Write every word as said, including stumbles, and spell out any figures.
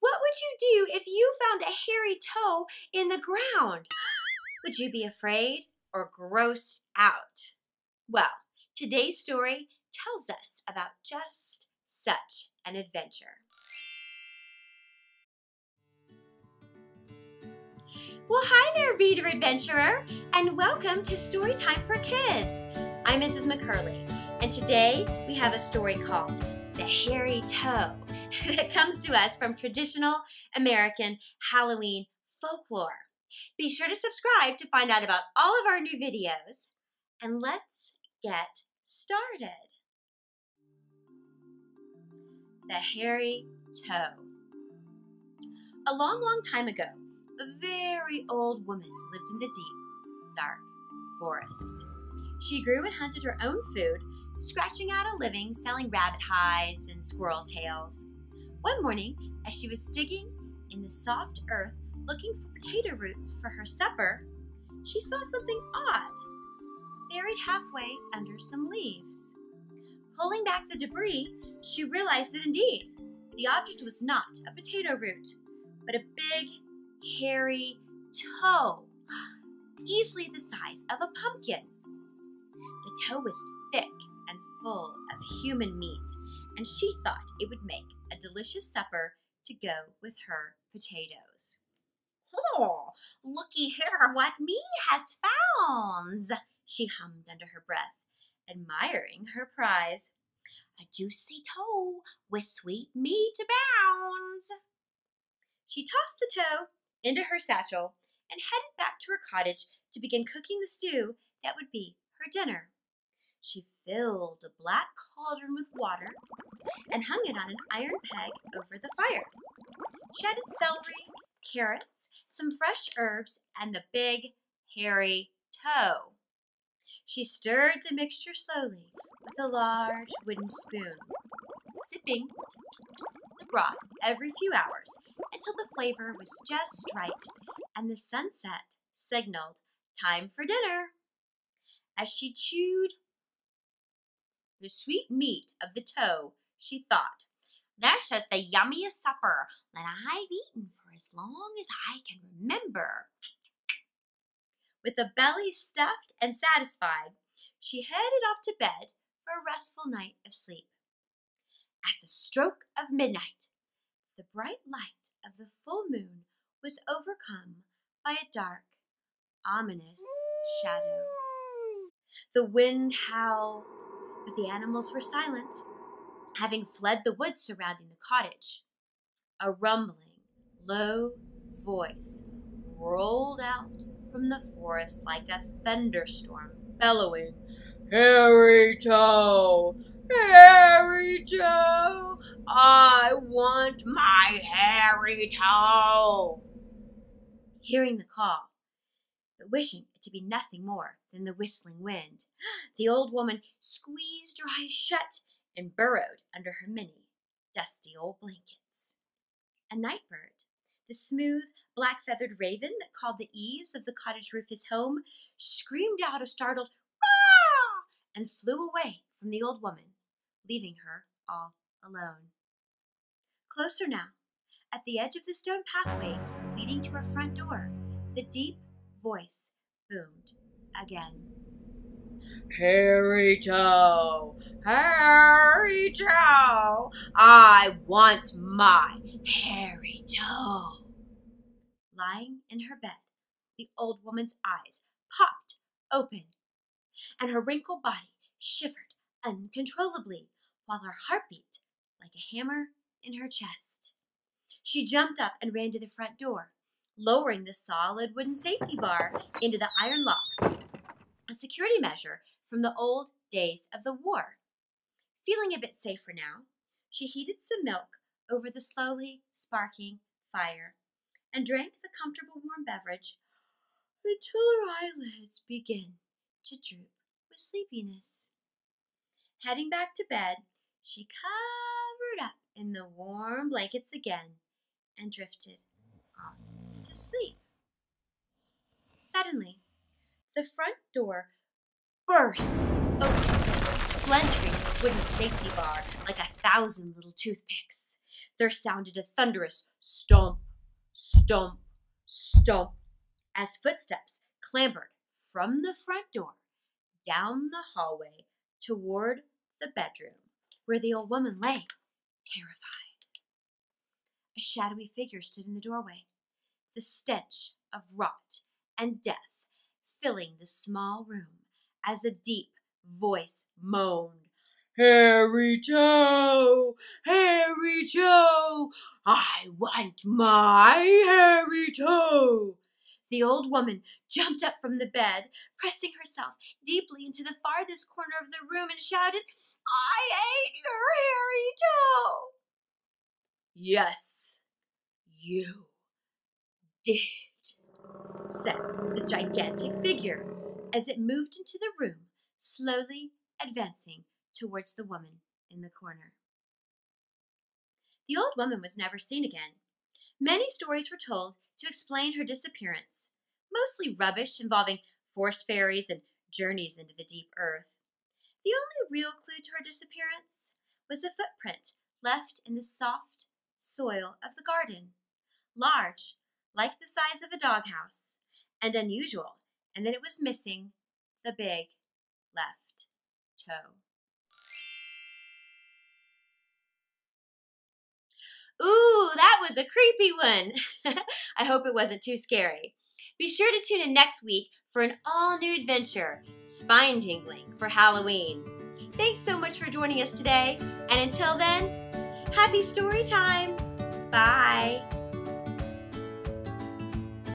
What would you do if you found a hairy toe in the ground? Would you be afraid or grossed out? Well, today's story tells us about just such an adventure. Well, hi there, reader adventurer, and welcome to Storytime for Kids. I'm Missus McCurley, and today we have a story called The Hairy Toe that comes to us from traditional American Halloween folklore. Be sure to subscribe to find out about all of our new videos, and let's get started. The Hairy Toe. A long, long time ago, a very old woman lived in the deep, dark forest. She grew and hunted her own food, scratching out a living selling rabbit hides and squirrel tails. One morning, as she was digging in the soft earth looking for potato roots for her supper, she saw something odd, buried halfway under some leaves. Pulling back the debris, she realized that indeed, the object was not a potato root, but a big, hairy toe, easily the size of a pumpkin. The toe was thick and full of human meat, and she thought it would make a delicious supper to go with her potatoes. Oh, looky here what me has found, she hummed under her breath, admiring her prize. A juicy toe with sweet meat abounds. She tossed the toe into her satchel and headed back to her cottage to begin cooking the stew that would be her dinner. She filled a black cauldron with water and hung it on an iron peg over the fire. She added celery, carrots, some fresh herbs, and the big, hairy toe. She stirred the mixture slowly with a large wooden spoon, sipping the broth every few hours until the flavor was just right and the sunset signaled time for dinner. As she chewed the sweet meat of the toe, she thought, "That's just the yummiest supper that I've eaten for as long as I can remember." With a belly stuffed and satisfied, she headed off to bed for a restful night of sleep. At the stroke of midnight, the bright light of the full moon was overcome by a dark, ominous shadow. The wind howled, but the animals were silent, having fled the woods surrounding the cottage. A rumbling, low voice rolled out from the forest like a thunderstorm, bellowing, "Hairy Toe! Hairy Toe! I want my hairy toe!" Hearing the call, but wishing it to be nothing more than the whistling wind, the old woman squeezed her eyes shut and burrowed under her many dusty old blankets. A night bird, the smooth, black-feathered raven that called the eaves of the cottage roof his home, screamed out a startled "Ah!" and flew away from the old woman, leaving her all alone. Closer now, at the edge of the stone pathway leading to her front door, the deep voice boomed again. "Hairy Toe! Hairy Toe! I want my hairy toe!" Lying in her bed, the old woman's eyes popped open, and her wrinkled body shivered uncontrollably, while her heart beat like a hammer in her chest. She jumped up and ran to the front door, lowering the solid wooden safety bar into the iron locks, a security measure from the old days of the war. Feeling a bit safer now, she heated some milk over the slowly sparking fire and drank the comfortable warm beverage until her eyelids began to droop with sleepiness. Heading back to bed, she covered up in the warm blankets again and drifted off to sleep. Suddenly, the front door burst open, splintering the wooden safety bar like a thousand little toothpicks. there sounded a thunderous stomp, stomp, stomp as footsteps clambered from the front door down the hallway toward the bedroom where the old woman lay, terrified. A shadowy figure stood in the doorway, the stench of rot and death filling the small room as a deep voice moaned, "Hairy Toe, Hairy Toe, I want my Hairy Toe." The old woman jumped up from the bed, pressing herself deeply into the farthest corner of the room and shouted, "I ate your Hairy Toe." "Yes, you did," said the gigantic figure as it moved into the room, slowly advancing towards the woman in the corner. The old woman was never seen again. Many stories were told to explain her disappearance, mostly rubbish involving forest fairies and journeys into the deep earth. The only real clue to her disappearance was a footprint left in the soft soil of the garden, large, like the size of a doghouse, and unusual, and that it was missing the big left toe. Ooh, that was a creepy one. I hope it wasn't too scary. Be sure to tune in next week for an all-new adventure, Spine Tingling for Halloween. Thanks so much for joining us today, and until then, happy story time. Bye.